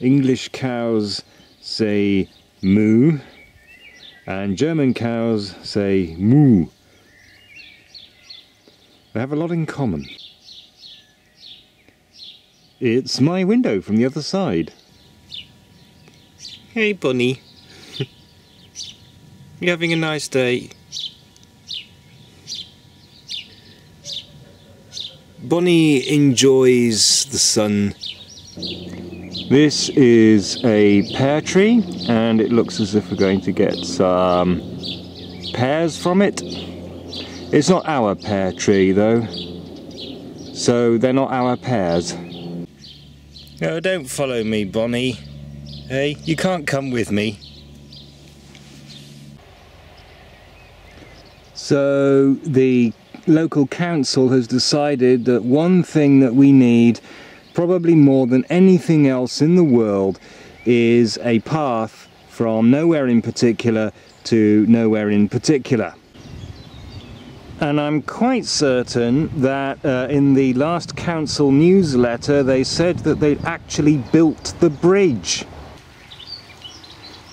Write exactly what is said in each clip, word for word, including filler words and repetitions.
English cows say moo and German cows say moo. They have a lot in common. It's my window from the other side. Hey bunny, you having a nice day? Bonnie enjoys the sun. This is a pear tree and it looks as if we're going to get some pears from it. It's not our pear tree though, so they're not our pears. No, don't follow me, Bonnie. Hey, you can't come with me. So the local council has decided that one thing that we need, probably more than anything else in the world, is a path from nowhere in particular to nowhere in particular. And I'm quite certain that uh, in the last council newsletter they said that they'd actually built the bridge.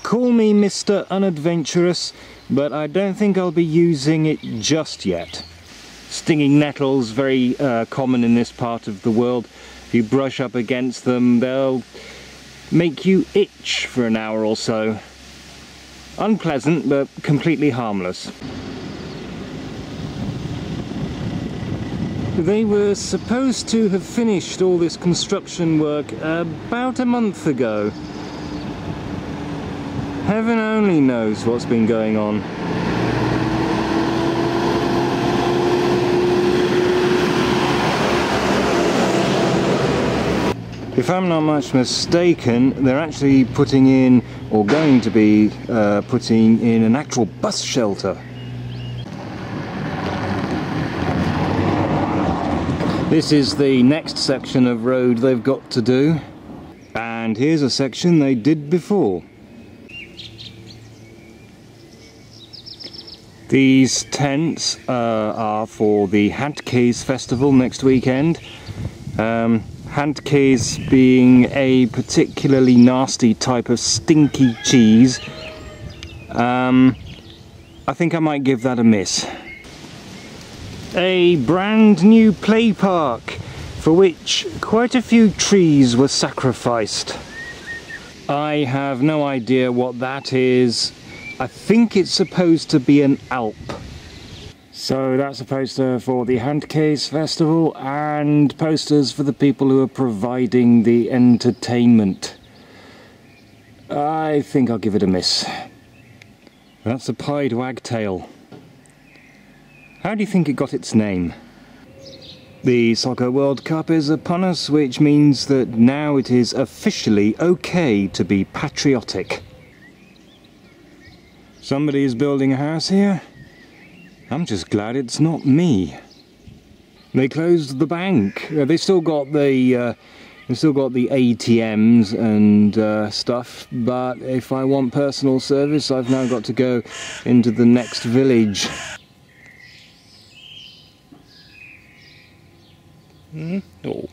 Call me Mister Unadventurous, but I don't think I'll be using it just yet. Stinging nettles, very uh, common in this part of the world. If you brush up against them, they'll make you itch for an hour or so. Unpleasant, but completely harmless. They were supposed to have finished all this construction work about a month ago. Heaven only knows what's been going on. If I'm not much mistaken, they're actually putting in, or going to be uh, putting in, an actual bus shelter. This is the next section of road they've got to do. And here's a section they did before. These tents uh, are for the Handkäs Festival next weekend. Um, Handkäs being a particularly nasty type of stinky cheese. Um, I think I might give that a miss. A brand new play park for which quite a few trees were sacrificed. I have no idea what that is. I think it's supposed to be an alp. So that's a poster for the Handkäs Festival and posters for the people who are providing the entertainment. I think I'll give it a miss. That's a pied wagtail. How do you think it got its name? The Soccer World Cup is upon us, which means that now it is officially okay to be patriotic. Somebody is building a house here. I'm just glad it's not me. They closed the bank. They still got the, uh, they still got the A T Ms and uh, stuff. But if I want personal service, I've now got to go into the next village. Hmm? Oh.